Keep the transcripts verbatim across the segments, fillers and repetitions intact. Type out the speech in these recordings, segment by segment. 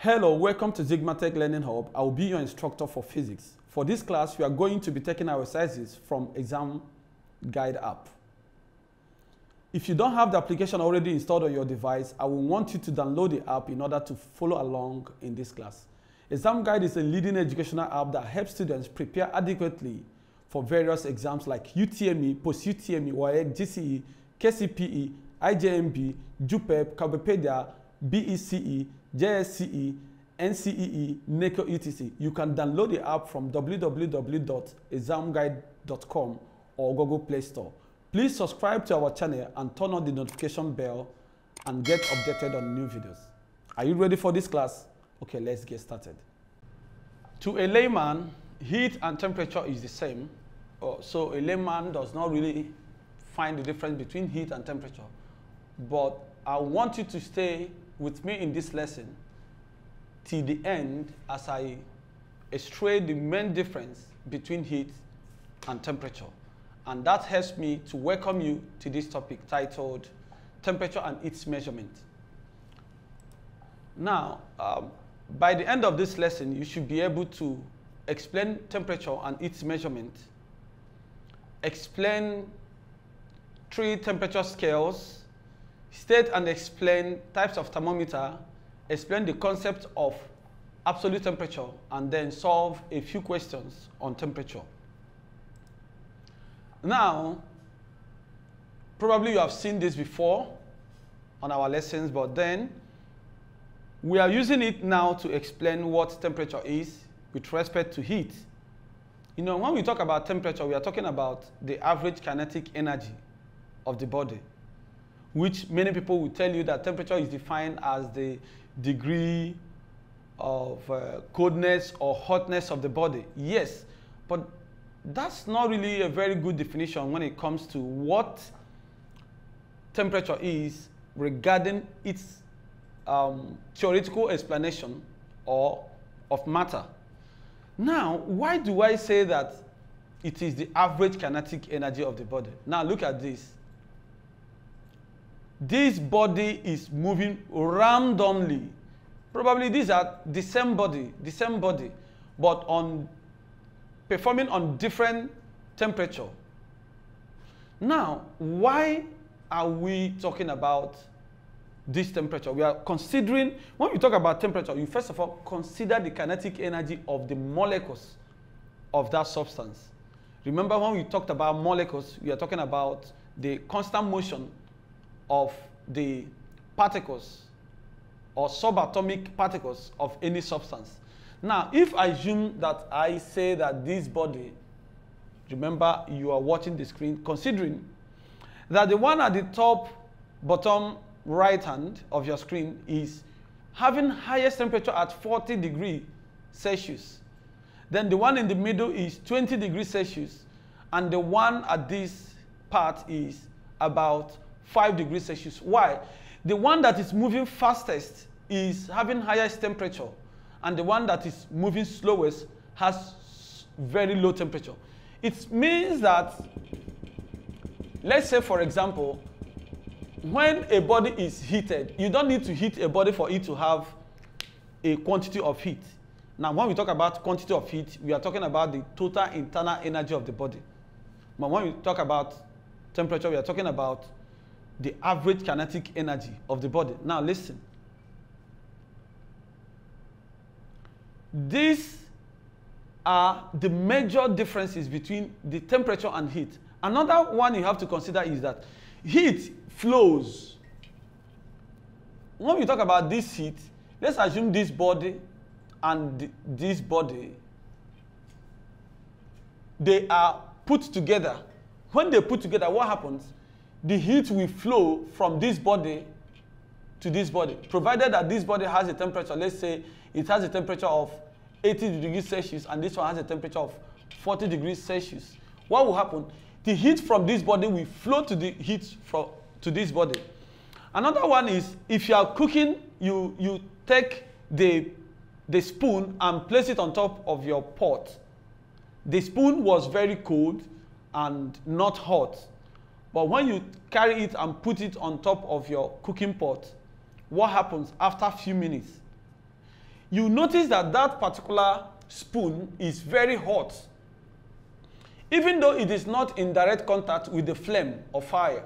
Hello, welcome to Zigmatech Learning Hub. I will be your instructor for physics. For this class, we are going to be taking our exercises from Exam Guide app. If you don't have the application already installed on your device, I will want you to download the app in order to follow along in this class. Exam Guide is a leading educational app that helps students prepare adequately for various exams like U T M E, post-U T M E, W A E C, G C E, K C P E, I J M B, JUPEB, Cowbellpedia, B E C E, J S C E, N C E E, Neko U T C. You can download the app from w w w dot exam guide dot com or Google Play Store. Please subscribe to our channel and turn on the notification bell and get updated on new videos. Are you ready for this class? Okay, let's get started. To a layman, heat and temperature is the same. Oh, so a layman does not really find the difference between heat and temperature. But I want you to stay with me in this lesson till the end as I illustrate the main difference between heat and temperature. And that helps me to welcome you to this topic titled Temperature and Its Measurement. Now, um, by the end of this lesson, you should be able to explain temperature and its measurement, explain three temperature scales, state and explain types of thermometer, explain the concept of absolute temperature, and then solve a few questions on temperature. Now, probably you have seen this before on our lessons, but then we are using it now to explain what temperature is with respect to heat. You know, when we talk about temperature, we are talking about the average kinetic energy of the body, which many people will tell you that temperature is defined as the degree of uh, coldness or hotness of the body. Yes, but that's not really a very good definition when it comes to what temperature is regarding its um, theoretical explanation or of matter. Now, why do I say that it is the average kinetic energy of the body? Now, look at this. This body is moving randomly. Probably these are the same body, the same body, but on performing on different temperature. Now, why are we talking about this temperature? We are considering, when you talk about temperature, you first of all consider the kinetic energy of the molecules of that substance. Remember when we talked about molecules, we are talking about the constant motion of the particles or subatomic particles of any substance. Now, if I assume that I say that this body, remember you are watching the screen, considering that the one at the top, bottom, right hand of your screen is having highest temperature at forty degrees Celsius. Then the one in the middle is twenty degrees Celsius. And the one at this part is about five degrees Celsius. Why? The one that is moving fastest is having highest temperature, and the one that is moving slowest has very low temperature. It means that, let's say for example, when a body is heated, you don't need to heat a body for it to have a quantity of heat. Now, when we talk about quantity of heat, we are talking about the total internal energy of the body. But when we talk about temperature, we are talking about the average kinetic energy of the body. Now listen. These are the major differences between the temperature and heat. Another one you have to consider is that heat flows. When we talk about this heat, let's assume this body and this body, they are put together. When they put together, what happens? The heat will flow from this body to this body, provided that this body has a temperature. Let's say it has a temperature of eighty degrees Celsius and this one has a temperature of forty degrees Celsius. What will happen? The heat from this body will flow to the heat from to this body. Another one is, if you are cooking, you, you take the, the spoon and place it on top of your pot. The spoon was very cold and not hot. But when you carry it and put it on top of your cooking pot, what happens after a few minutes? you notice that that particular spoon is very hot. Even though it is not in direct contact with the flame or fire,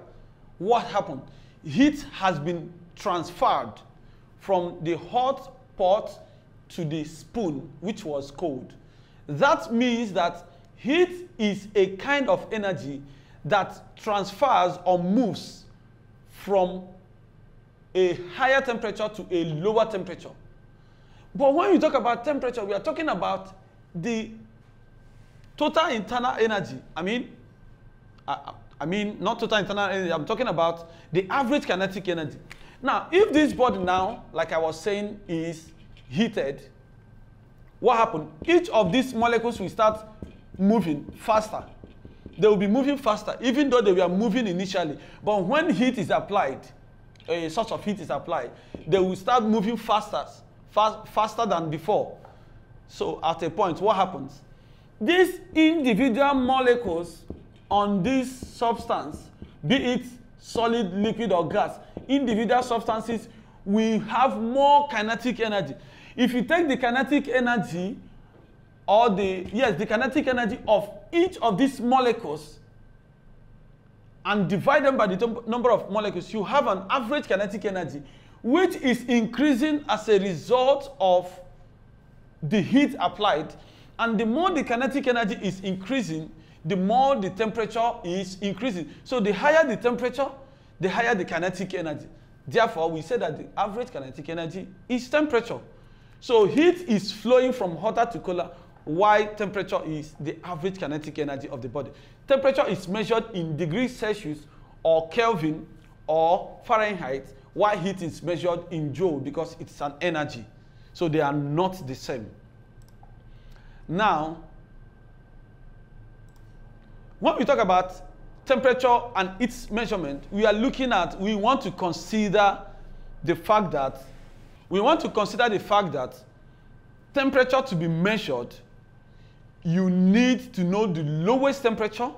what happened? Heat has been transferred from the hot pot to the spoon, which was cold. That means that heat is a kind of energy that transfers or moves from a higher temperature to a lower temperature. But when you talk about temperature, we are talking about the total internal energy. I mean, I, I mean, not total internal energy. I'm talking about the average kinetic energy. Now, if this body now, like I was saying, is heated, what happened? Each of these molecules will start moving faster. They will be moving faster, even though they were moving initially. But when heat is applied, a source of heat is applied, they will start moving faster, fast, faster than before. So at a point, what happens? These individual molecules on this substance, be it solid, liquid, or gas, individual substances will have more kinetic energy. If you take the kinetic energy, or the, yes, the kinetic energy of each of these molecules and divide them by the number of molecules, you have an average kinetic energy, which is increasing as a result of the heat applied. And the more the kinetic energy is increasing, the more the temperature is increasing. So the higher the temperature, the higher the kinetic energy. Therefore, we say that the average kinetic energy is temperature. So heat is flowing from hotter to cooler, while temperature is the average kinetic energy of the body. Temperature is measured in degrees Celsius or Kelvin or Fahrenheit, while heat is measured in joule because it's an energy. So they are not the same. Now, when we talk about temperature and its measurement, we are looking at, we want to consider the fact that, we want to consider the fact that temperature to be measured, you need to know the lowest temperature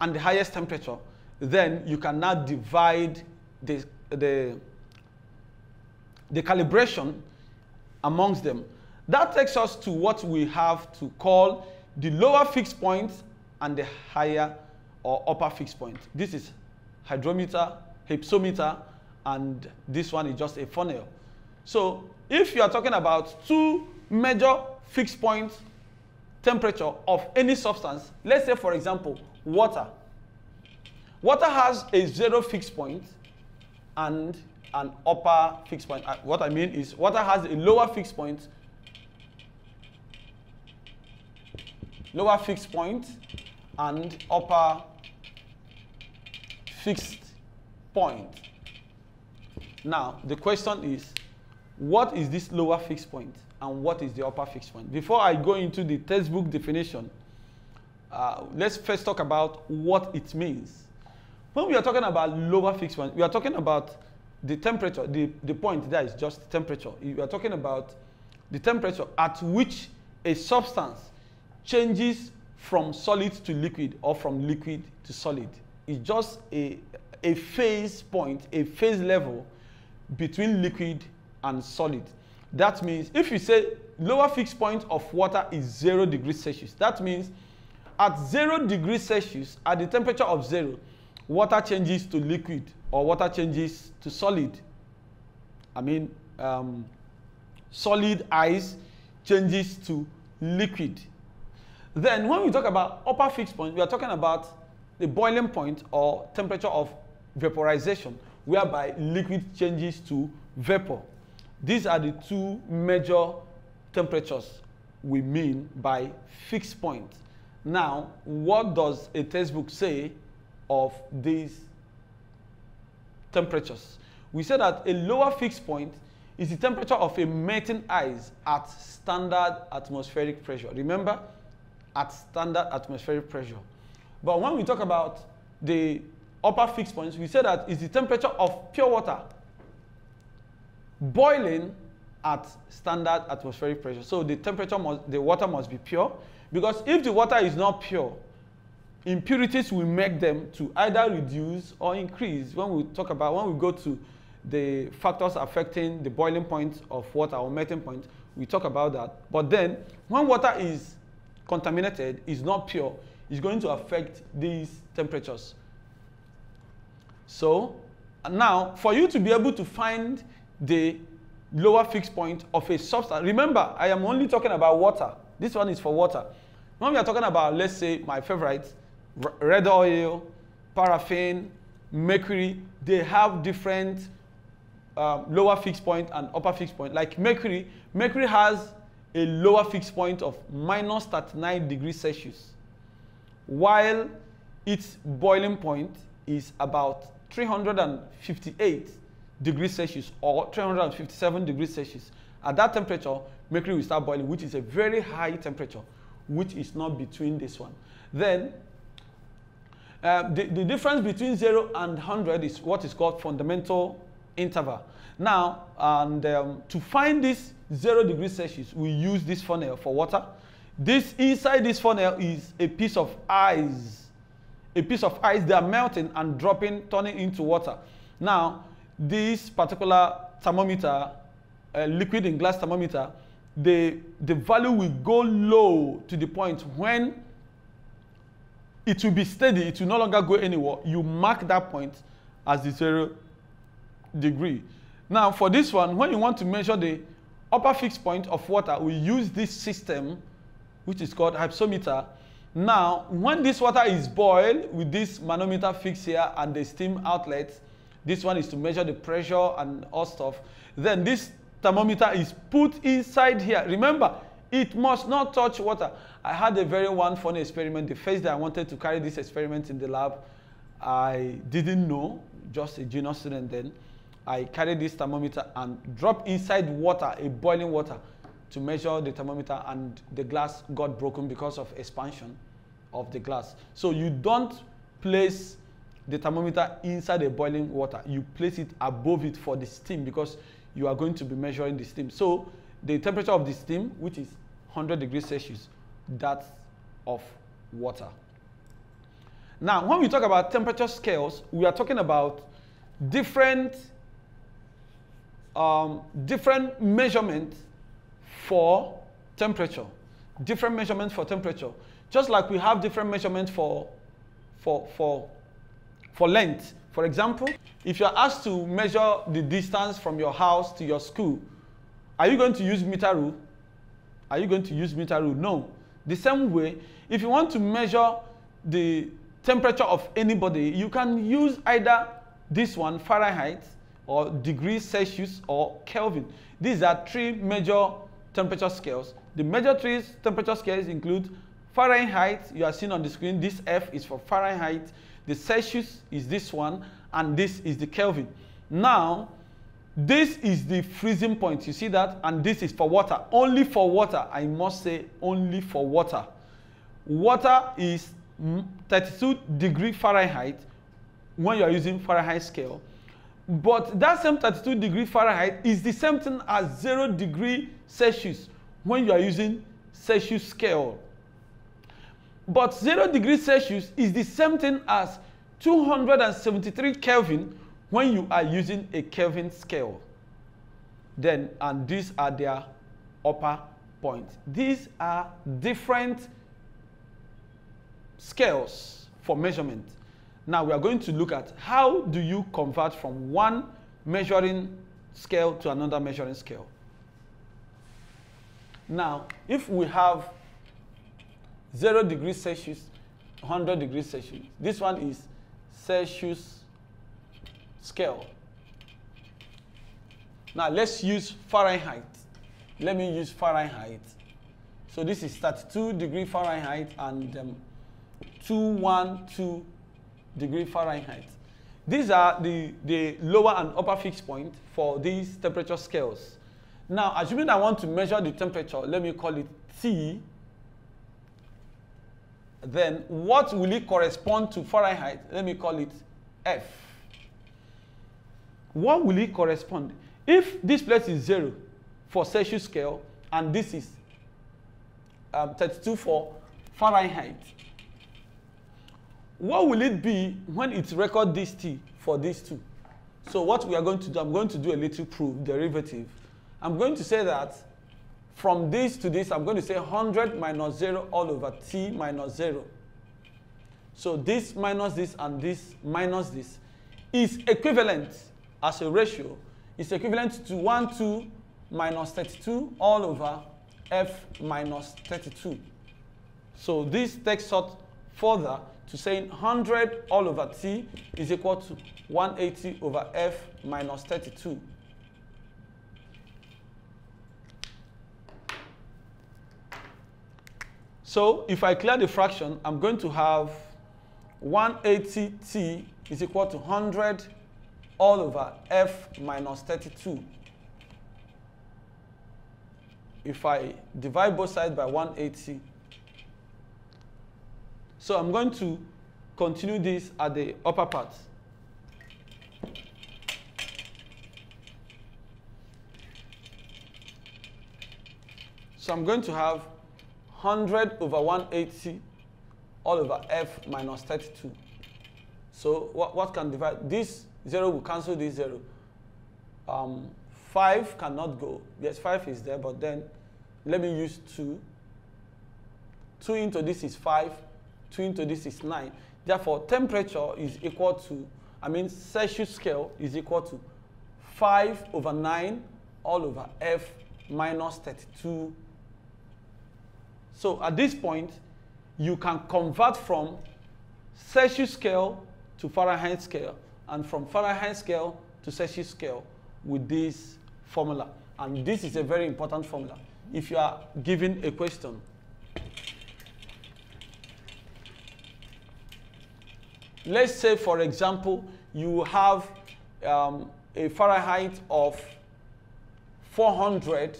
and the highest temperature. Then you can now divide the, the, the calibration amongst them. That takes us to what we have to call the lower fixed point and the higher or upper fixed point. This is hydrometer, hypsometer, and this one is just a funnel. So if you are talking about two major fixed point temperature of any substance, let's say, for example, water. Water has a zero fixed point and an upper fixed point. What I mean is water has a lower fixed point, lower fixed point, and upper fixed point. Now, the question is, what is this lower fixed point and what is the upper fixed point? Before I go into the textbook definition, uh, let's first talk about what it means. When we are talking about lower fixed point, we are talking about the temperature. The, the point there is just temperature. We are talking about the temperature at which a substance changes from solid to liquid or from liquid to solid. It's just a, a phase point, a phase level between liquid and solid. That means if you say lower fixed point of water is zero degrees Celsius, that means at zero degrees Celsius, at the temperature of zero, water changes to liquid or water changes to solid. I mean, um, solid ice changes to liquid. Then when we talk about upper fixed point, we are talking about the boiling point or temperature of vaporization, whereby liquid changes to vapor. These are the two major temperatures we mean by fixed point. Now, what does a textbook say of these temperatures? We say that a lower fixed point is the temperature of a melting ice at standard atmospheric pressure. Remember, at standard atmospheric pressure. But when we talk about the upper fixed points, we say that it's the temperature of pure water boiling at standard atmospheric pressure. So the temperature must, the water must be pure, because if the water is not pure, impurities will make them to either reduce or increase. When we talk about, when we go to the factors affecting the boiling point of water or melting point, We talk about that. But then, when water is contaminated, it's not pure, it's going to affect these temperatures. So now, for you to be able to find the lower fixed point of a substance, remember, I am only talking about water. This one is for water. When we are talking about, let's say, my favorite, red oil, paraffin, mercury, they have different um, lower fixed point and upper fixed point. Like mercury, mercury has a lower fixed point of minus thirty-nine degrees Celsius, while its boiling point is about three hundred fifty-eight degrees Celsius or three hundred fifty-seven degrees Celsius. At that temperature, mercury will start boiling, which is a very high temperature, which is not between this one. Then, uh, the, the difference between zero and one hundred is what is called fundamental interval. Now, and um, to find this zero degrees Celsius, we use this funnel for water. This inside this funnel is a piece of ice. A piece of ice, they are melting and dropping, turning into water. Now, this particular thermometer, uh, liquid in glass thermometer, the, the value will go low to the point when it will be steady, it will no longer go anywhere. You mark that point as the zero degree. Now, for this one, when you want to measure the upper fixed point of water, we use this system, which is called hypsometer. Now, when this water is boiled with this manometer fixed here and the steam outlet, this one is to measure the pressure and all stuff. Then this thermometer is put inside here. Remember, it must not touch water. I had a very one funny experiment. The first day I wanted to carry this experiment in the lab, I didn't know, just a junior student then. I carried this thermometer and dropped inside water, a boiling water, to measure the thermometer, and the glass got broken because of expansion of the glass. So you don't place the thermometer inside the boiling water. You place it above it for the steam, because you are going to be measuring the steam. So the temperature of the steam, which is one hundred degrees Celsius, that of water. Now, when we talk about temperature scales, we are talking about different, um, different measurements for temperature, different measurements for temperature. Just like we have different measurements for, for, for, for length. For example, if you're asked to measure the distance from your house to your school, are you going to use meter rule? Are you going to use meter rule? No. The same way, if you want to measure the temperature of anybody, you can use either this one, Fahrenheit, or degrees Celsius, or Kelvin. These are three major temperature scales. The major three temperature scales include Fahrenheit, you are seeing on the screen, this F is for Fahrenheit, the Celsius is this one, and this is the Kelvin. Now, this is the freezing point, you see that, and this is for water, only for water, I must say only for water. Water is thirty-two degrees Fahrenheit when you are using Fahrenheit scale, but that same thirty-two degrees Fahrenheit is the same thing as zero degree Celsius when you are using Celsius scale. But zero degrees Celsius is the same thing as two hundred seventy-three Kelvin when you are using a Kelvin scale. Then, and these are their upper points. These are different scales for measurement. Now we are going to look at how do you convert from one measuring scale to another measuring scale. Now, if we have zero degrees Celsius, one hundred degrees Celsius, this one is Celsius scale. Now let's use Fahrenheit. Let me use Fahrenheit. So this is thirty-two degrees Fahrenheit and um, two hundred twelve degrees Fahrenheit. These are the, the lower and upper fixed point for these temperature scales. Now, assuming I want to measure the temperature, let me call it T. Then, what will it correspond to Fahrenheit? Let me call it F. What will it correspond? If this place is zero for Celsius scale, and this is um, thirty-two for Fahrenheit, what will it be when it records this T for these two? So what we are going to do, I'm going to do a little proof, derivative. I'm going to say that From this to this, I'm going to say one hundred minus zero all over t minus zero. So this minus this and this minus this is equivalent as a ratio. It's equivalent to twelve minus thirty-two all over f minus thirty-two. So this takes us further to saying one hundred all over t is equal to one hundred eighty over f minus thirty-two. So if I clear the fraction, I'm going to have one hundred eighty t is equal to one hundred all over f minus thirty-two. If I divide both sides by one hundred eighty. So I'm going to continue this at the upper part. So I'm going to have one hundred over one hundred eighty all over f minus thirty-two. So what, what can divide? This zero will cancel this zero. Um, five cannot go. Yes, five is there, but then let me use two. two into this is five. two into this is nine. Therefore, temperature is equal to, I mean, Celsius scale is equal to five over nine all over f minus thirty-two. So at this point, you can convert from Celsius scale to Fahrenheit scale, and from Fahrenheit scale to Celsius scale with this formula. And this is a very important formula if you are given a question. Let's say, for example, you have um, a Fahrenheit of four hundred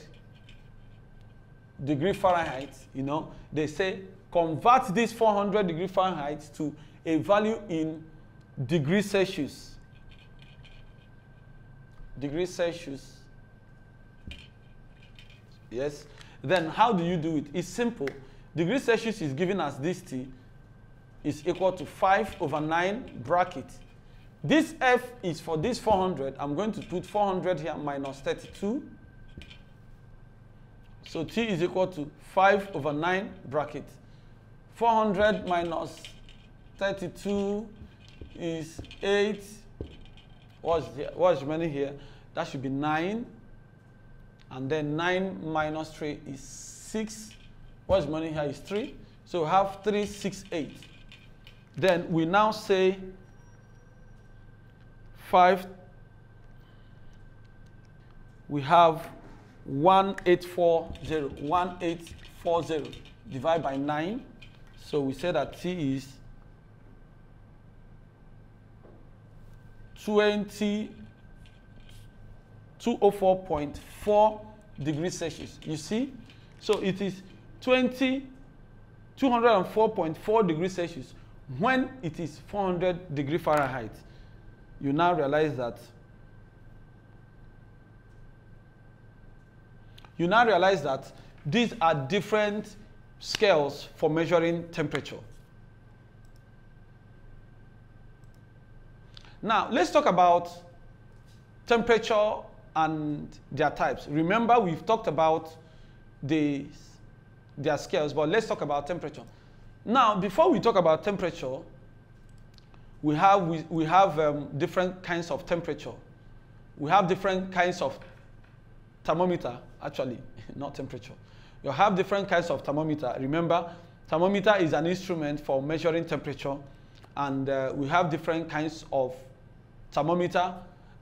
degree Fahrenheit. You know, they say convert this four hundred degree Fahrenheit to a value in degree Celsius. Degree Celsius. Yes. Then how do you do it? It's simple. Degree Celsius is given as this T is equal to five over nine bracket. This F is for this four hundred. I'm going to put four hundred here minus thirty-two. So T is equal to five over nine bracket. four hundred minus thirty-two is eight. What's, the, what's remaining here? That should be nine. And then nine minus three is six. What's remaining here is three. So we have three, six, eight. Then we now say five, we have one thousand eight hundred forty, one thousand eight hundred forty divided by nine. So we say that T is two hundred four point four degrees Celsius. You see? So it is two hundred four point four degrees Celsius. When it is four hundred degree Fahrenheit, you now realize that you now realize that these are different scales for measuring temperature. Now let's talk about temperature and their types. Remember, we've talked about the their scales, but let's talk about temperature. Now, before we talk about temperature, we have, we, we have um, different kinds of temperature. We have different kinds of thermometer, actually, not temperature. You have different kinds of thermometer. Remember, thermometer is an instrument for measuring temperature, and uh, we have different kinds of thermometer,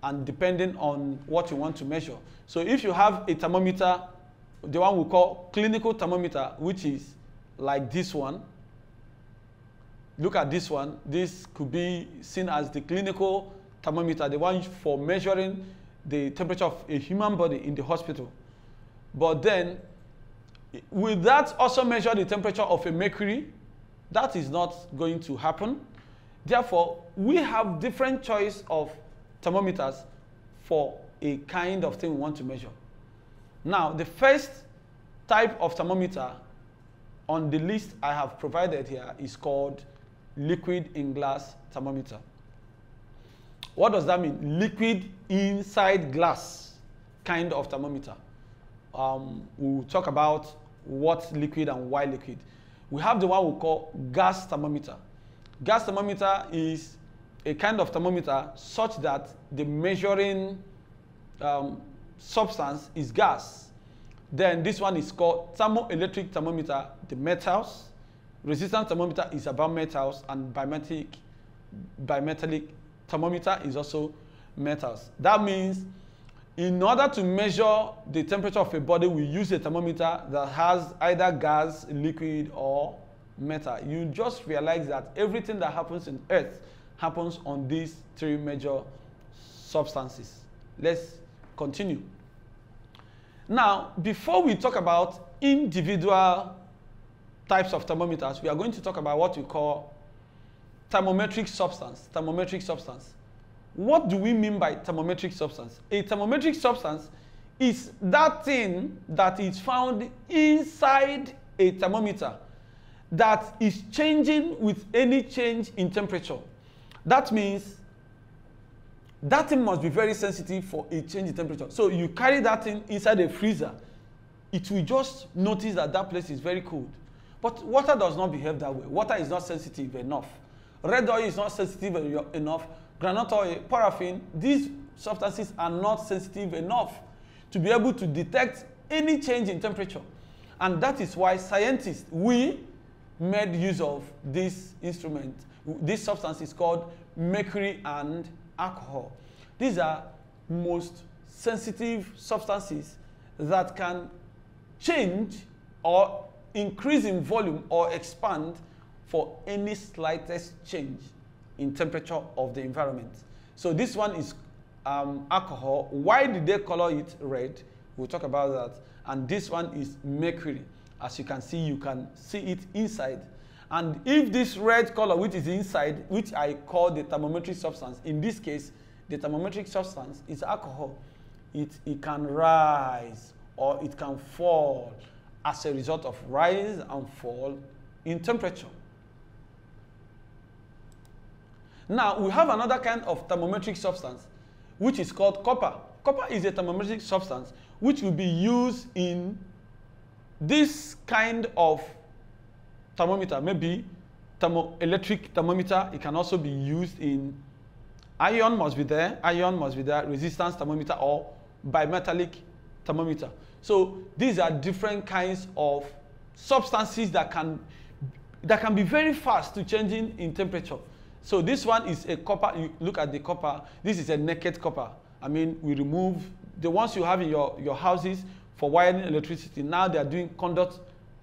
and depending on what you want to measure. So if you have a thermometer, the one we call clinical thermometer, which is like this one, look at this one. This could be seen as the clinical thermometer, the one for measuring the temperature of a human body in the hospital. But then, will that also measure the temperature of a mercury? That is not going to happen. Therefore, we have different choice of thermometers for a kind of thing we want to measure. Now, the first type of thermometer on the list I have provided here is called liquid in glass thermometer. What does that mean? Liquid inside glass kind of thermometer. um, we'll talk about what liquid and why liquid. We have the one we call gas thermometer. Gas thermometer is a kind of thermometer such that the measuring um, substance is gas. Then this one is called thermoelectric thermometer, the metals. Resistance thermometer is about metals, and bimetallic, bimetallic thermometer is also metals. That means in order to measure the temperature of a body, we use a thermometer that has either gas, liquid, or metal. You just realize that everything that happens in Earth happens on these three major substances. Let's continue. Now, before we talk about individual types of thermometers, we are going to talk about what we call thermometric substance. Thermometric substance. What do we mean by thermometric substance? A thermometric substance is that thing that is found inside a thermometer that is changing with any change in temperature. That means that thing must be very sensitive for a change in temperature. So you carry that thing inside a freezer, it will just notice that that place is very cold. But water does not behave that way. Water is not sensitive enough. Red oil is not sensitive enough. Granite oil, paraffin, these substances are not sensitive enough to be able to detect any change in temperature. And that is why scientists, we made use of this instrument. This substance is called mercury and alcohol. These are most sensitive substances that can change or increase in volume or expand for any slightest change in temperature of the environment. So this one is um, alcohol. Why did they color it red? We'll talk about that. And this one is mercury. As you can see, you can see it inside. And if this red color, which is inside, which I call the thermometric substance, in this case, the thermometric substance is alcohol. It, it can rise or it can fall as a result of rise and fall in temperature. Now, we have another kind of thermometric substance, which is called copper. Copper is a thermometric substance which will be used in this kind of thermometer, maybe thermoelectric thermometer. It can also be used in iron must be there, iron must be there, resistance thermometer, or bimetallic thermometer. So these are different kinds of substances that can, that can be very fast to changing in temperature. So this one is a copper. You look at the copper. This is a naked copper. I mean, we remove the ones you have in your, your houses for wiring electricity. Now they are doing conduct,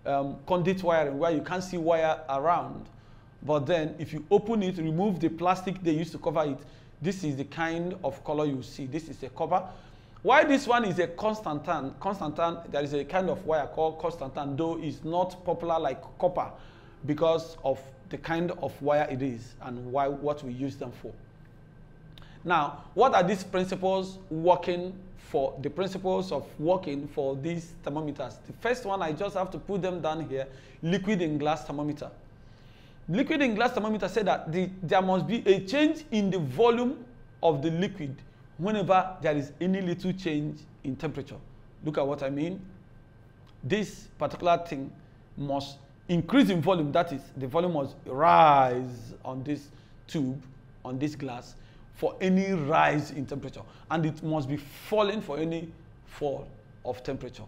um, conduit wiring where you can't see wire around. But then if you open it, remove the plastic they used to cover it, this is the kind of color you see. This is a copper. Why this one is a constantan? Constantan, there is a kind of wire called constantan, though it's not popular like copper because of the kind of wire it is and why, what we use them for. Now, what are these principles working for, the principles of working for these thermometers? The first one, I just have to put them down here, liquid in glass thermometer. Liquid in glass thermometer said that the, there must be a change in the volume of the liquid whenever there is any little change in temperature. Look at what I mean. This particular thing must increase in volume, that is, the volume must rise on this tube, on this glass, for any rise in temperature. And it must be falling for any fall of temperature.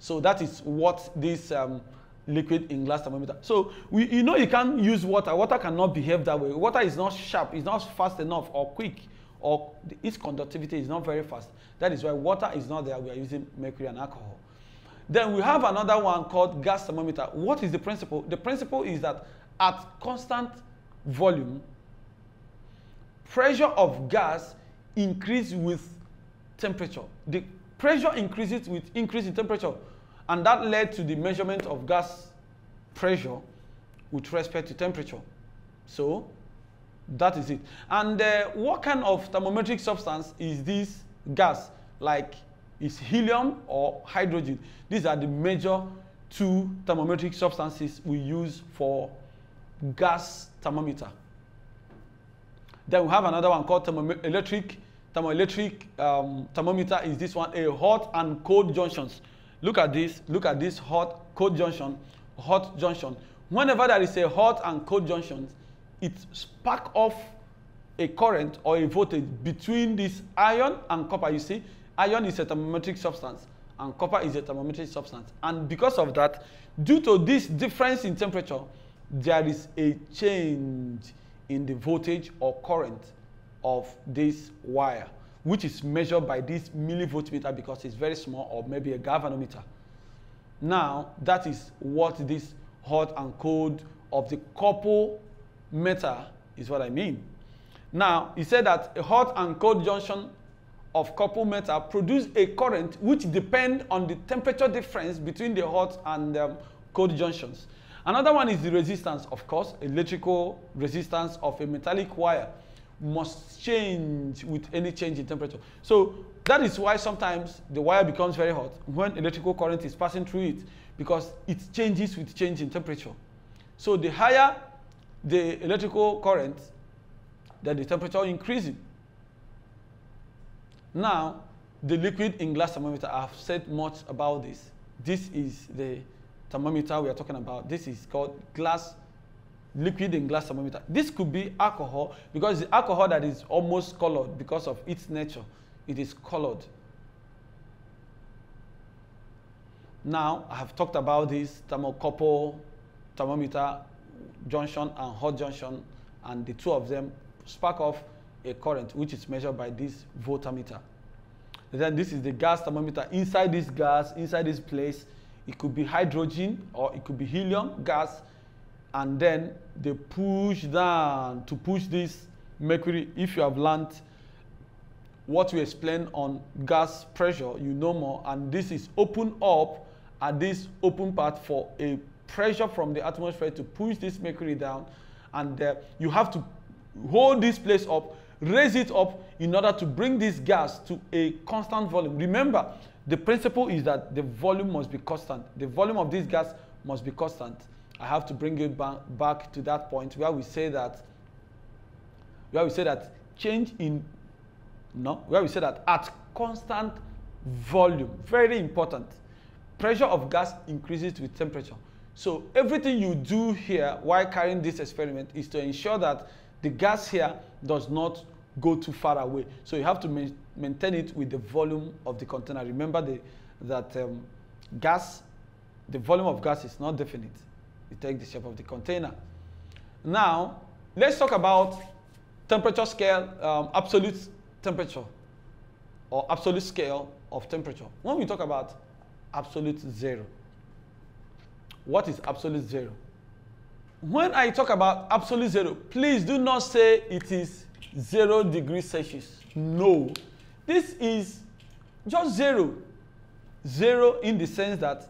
So that is what this um, liquid in glass thermometer. So we, you know you can't use water. Water cannot behave that way. Water is not sharp, it's not fast enough or quick, or its conductivity is not very fast. That is why water is not there. We are using mercury and alcohol. Then we have another one called gas thermometer. What is the principle? The principle is that at constant volume, pressure of gas increases with temperature. The pressure increases with increase in temperature, and that led to the measurement of gas pressure with respect to temperature. So that is it. And uh, what kind of thermometric substance is this gas? Like, is helium or hydrogen. These are the major two thermometric substances we use for gas thermometer. Then we have another one called thermoelectric thermoelectric um, thermometer is this one, a hot and cold junctions. Look at this, look at this hot, cold junction, hot junction. Whenever there is a hot and cold junction, it spark off a current or a voltage between this iron and copper. You see, iron is a thermometric substance and copper is a thermometric substance. And because of that, due to this difference in temperature, there is a change in the voltage or current of this wire, which is measured by this millivoltmeter because it's very small, or maybe a galvanometer. Now, that is what this hot and cold of the copper meter is what I mean. Now, he said that a hot and cold junction of copper metal produce a current which depend on the temperature difference between the hot and um, cold junctions. Another one is the resistance, of course. Electrical resistance of a metallic wire must change with any change in temperature. So that is why sometimes the wire becomes very hot when electrical current is passing through it, because it changes with change in temperature. So the higher the electrical current, then the temperature increasing. Now, the liquid in glass thermometer, I've said much about this. This is the thermometer we are talking about. This is called glass, liquid in glass thermometer. This could be alcohol, because the alcohol that is almost colored because of its nature. It is colored. Now, I have talked about this thermocouple, thermometer, junction and hot junction, and the two of them spark off a current, which is measured by this voltmeter. Then this is the gas thermometer. Inside this gas, inside this place, it could be hydrogen or it could be helium gas, and then they push down to push this mercury. If you have learned what we explained on gas pressure, you know more, and this is open up at this open part for a pressure from the atmosphere to push this mercury down, and uh, you have to hold this place up, raise it up in order to bring this gas to a constant volume. Remember, the principle is that the volume must be constant. The volume of this gas must be constant. I have to bring it back, back to that point where we say that where we say that change in no where we say that at constant volume, very important. Pressure of gas increases with temperature. So everything you do here while carrying this experiment is to ensure that the gas here does not go too far away. So you have to ma maintain it with the volume of the container. Remember the, that um, gas, the volume of gas is not definite. You take the shape of the container. Now, let's talk about temperature scale, um, absolute temperature, or absolute scale of temperature. When we talk about absolute zero, what is absolute zero? When I talk about absolute zero, please do not say it is zero degrees Celsius. No. This is just zero. Zero in the sense that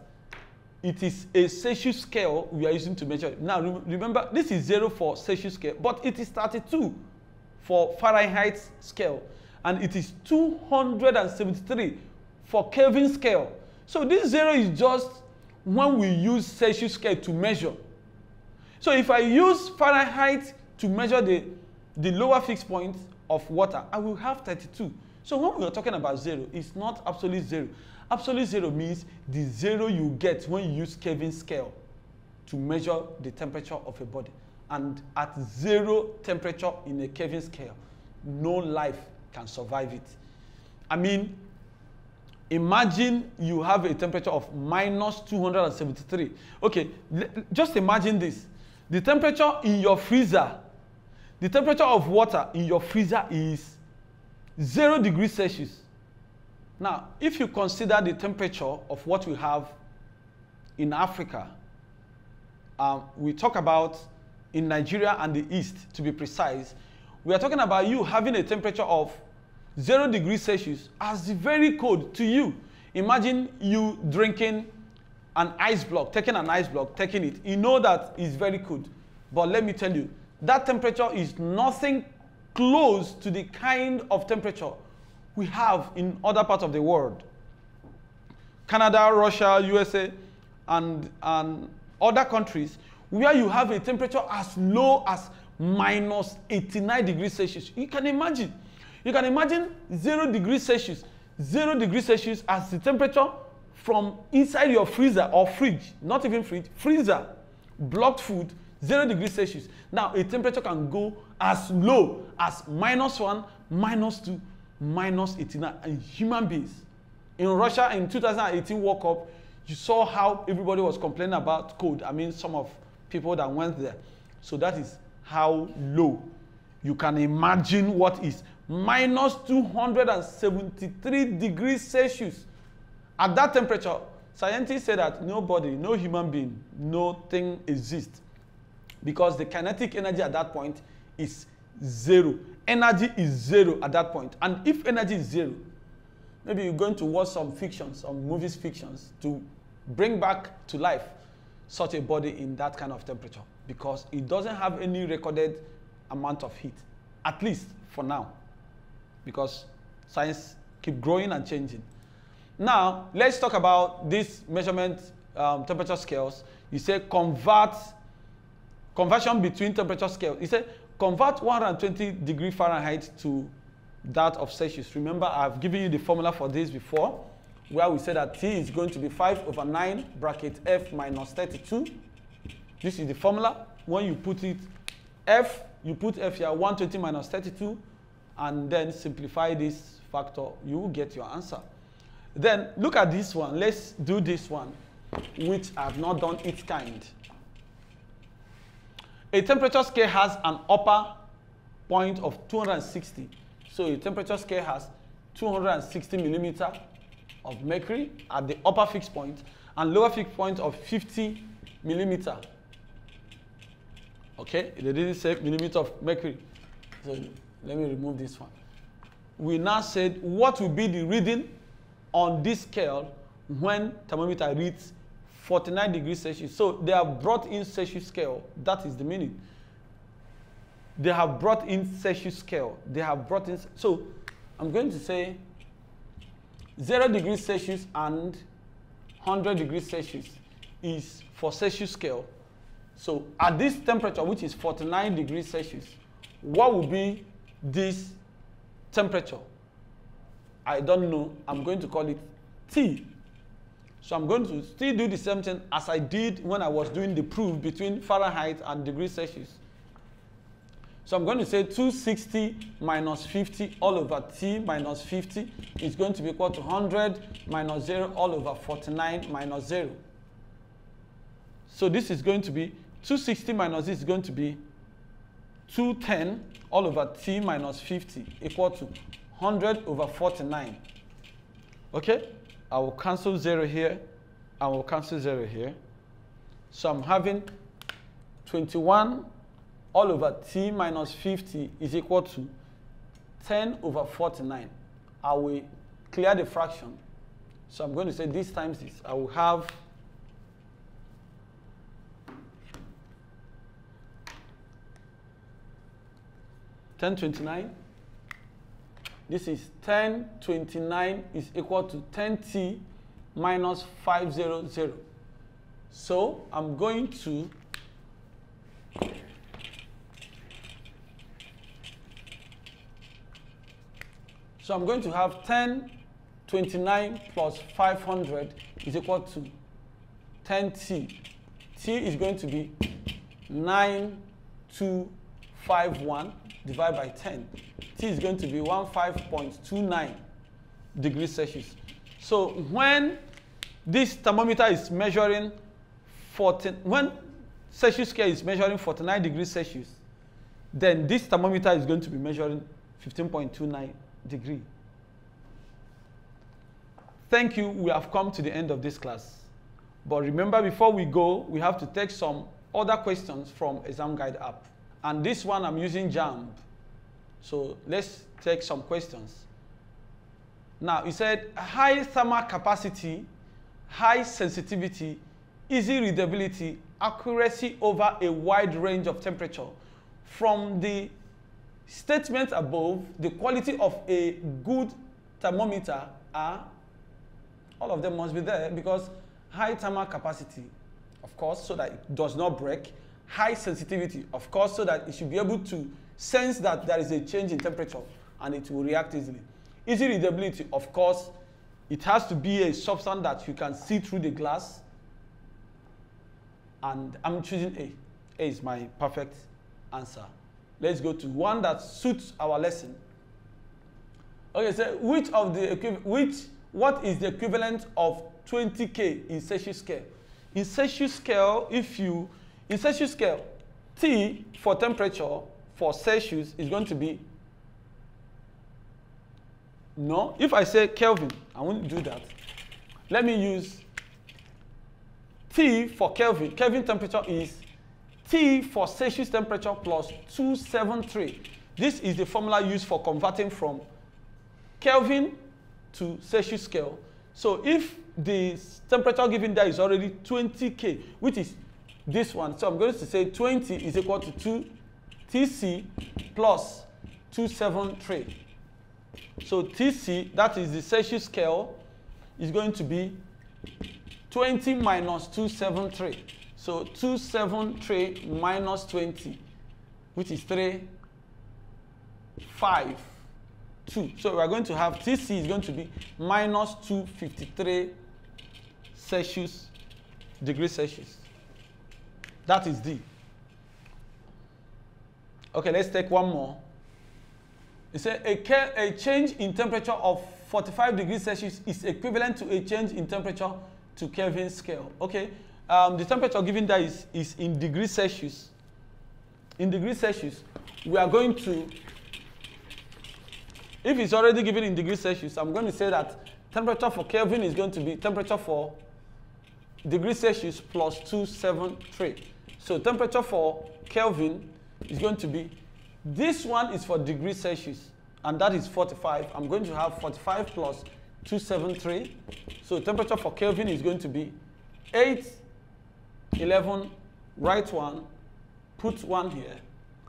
it is a Celsius scale we are using to measure it. Now, re remember, this is zero for Celsius scale, but it is thirty-two for Fahrenheit scale, and it is two hundred seventy-three for Kelvin scale. So this zero is just when we use Celsius scale to measure. So if I use Fahrenheit to measure the, the lower fixed point of water, I will have thirty-two. So when we are talking about zero, it's not absolute zero. Absolute zero means the zero you get when you use Kelvin scale to measure the temperature of a body. And at zero temperature in a Kelvin scale, no life can survive it. I mean, imagine you have a temperature of minus two hundred seventy-three. Okay, just imagine this. The temperature in your freezer, the temperature of water in your freezer is zero degrees Celsius. Now, if you consider the temperature of what we have in Africa, um, we talk about in Nigeria and the East, to be precise, we are talking about you having a temperature of zero degrees Celsius as very cold to you. Imagine you drinking an ice block, taking an ice block, taking it. You know that is very cold. But let me tell you, that temperature is nothing close to the kind of temperature we have in other parts of the world. Canada, Russia, U S A, and, and other countries where you have a temperature as low as minus eighty-nine degrees Celsius. You can imagine. You can imagine zero degrees Celsius. Zero degrees Celsius as the temperature from inside your freezer or fridge, not even fridge, freezer, blocked food, zero degrees Celsius. Now, a temperature can go as low as minus one, minus two, minus eighteen in human beings. In Russia, in two thousand eighteen World Cup, you saw how everybody was complaining about cold. I mean, some of people that went there. So that is how low. You can imagine what is minus two hundred seventy-three degrees Celsius. At that temperature, scientists say that nobody, no human being, nothing exists, because the kinetic energy at that point is zero. Energy is zero at that point. And if energy is zero, maybe you're going to watch some fictions, some movies fictions, to bring back to life such a body in that kind of temperature, because it doesn't have any recorded amount of heat, at least for now, because science keep growing and changing. Now, let's talk about these measurement um, temperature scales. You say convert, conversion between temperature scales. You say convert one hundred twenty degree Fahrenheit to that of Celsius. Remember, I've given you the formula for this before, where we said that T is going to be five over nine bracket F minus thirty-two. This is the formula. When you put it, F, you put F here, one hundred twenty minus thirty-two, and then simplify this factor, you will get your answer. Then look at this one. Let's do this one, which I've not done its kind. A temperature scale has an upper point of two hundred sixty. So a temperature scale has two hundred sixty millimeter of mercury at the upper fixed point and lower fixed point of fifty millimeter. Okay, they didn't say millimeter of mercury. So let me remove this one. We now said what will be the reading on this scale when thermometer reads forty-nine degrees Celsius. So they have brought in Celsius scale. That is the meaning. They have brought in Celsius scale. They have brought in. So I'm going to say zero degrees Celsius and one hundred degrees Celsius is for Celsius scale. So at this temperature, which is forty-nine degrees Celsius, what will be this temperature? I don't know. I'm going to call it T. So I'm going to still do the same thing as I did when I was doing the proof between Fahrenheit and degrees Celsius. So I'm going to say two hundred sixty minus fifty all over T minus fifty is going to be equal to one hundred minus zero all over forty-nine minus zero. So this is going to be two hundred sixty minus this is going to be two hundred ten all over T minus fifty equal to one hundred over forty-nine. Okay? I will cancel zero here. I will cancel zero here. So I'm having twenty-one all over T minus fifty is equal to ten over forty-nine. I will clear the fraction. So I'm going to say this times this. I will have ten twenty-nine. This is ten twenty-nine is equal to ten T minus five hundred. So I'm going to So I'm going to have ten twenty-nine plus five hundred is equal to ten T. T is going to be nine two five one divided by ten. T is going to be fifteen point two nine degrees Celsius. So when this thermometer is measuring fourteen, when Celsius scale is measuring forty-nine degrees Celsius, then this thermometer is going to be measuring fifteen point two nine degree. Thank you. We have come to the end of this class. But remember, before we go, we have to take some other questions from Exam Guide app. And this one, I'm using JAMB. So let's take some questions. Now, you said high thermal capacity, high sensitivity, easy readability, accuracy over a wide range of temperature. From the statement above, the quality of a good thermometer are, all of them must be there, because high thermal capacity, of course, so that it does not break. High sensitivity, of course, so that it should be able to sense that there is a change in temperature. and it will react easily. Easy readability, of course, it has to be a substance that you can see through the glass. And I'm choosing A. A is my perfect answer. Let's go to one that suits our lesson. Okay, so which of the which what is the equivalent of twenty K in Cesium scale? In Cesium scale, if you in Cesium scale, T for temperature for Celsius is going to be no. If I say Kelvin, I won't do that. Let me use T for Kelvin. Kelvin temperature is T for Celsius temperature plus two seventy-three. This is the formula used for converting from Kelvin to Celsius scale. So if the temperature given there is already twenty K, which is this one, so I'm going to say twenty is equal to two T C plus two seventy-three. So T C, that is the Celsius scale, is going to be twenty minus two seventy-three. So two seventy-three minus twenty, which is three, five, two. So we're going to have T C is going to be minus two fifty-three Celsius, degrees Celsius. That is D. Okay, let's take one more. It says a, a change in temperature of forty-five degrees Celsius is equivalent to a change in temperature to Kelvin scale. Okay, um, the temperature given there is, is in degrees Celsius. In degrees Celsius, we are going to, if it's already given in degrees Celsius, I'm going to say that temperature for Kelvin is going to be temperature for degrees Celsius plus two seventy-three. So temperature for Kelvin is going to be, this one is for degrees Celsius, and that is forty-five. I'm going to have forty-five plus two seventy-three. So temperature for Kelvin is going to be eight eleven, write one, put one here,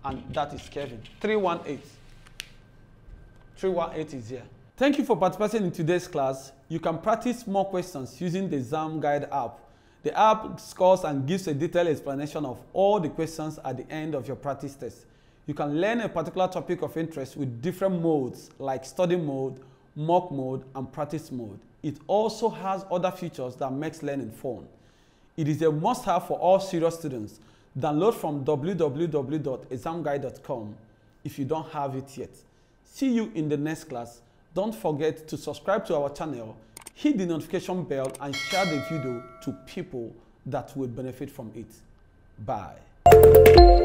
and that is Kelvin. three eighteen. three eighteen is here. Thank you for participating in today's class. You can practice more questions using the Exam Guide app. The app scores and gives a detailed explanation of all the questions at the end of your practice test. You can learn a particular topic of interest with different modes like study mode, mock mode, and practice mode. It also has other features that makes learning fun. It is a must-have for all serious students. Download from w w w dot exam guide dot com if you don't have it yet. See you in the next class. Don't forget to subscribe to our channel, hit the notification bell, and share the video to people that will benefit from it. Bye.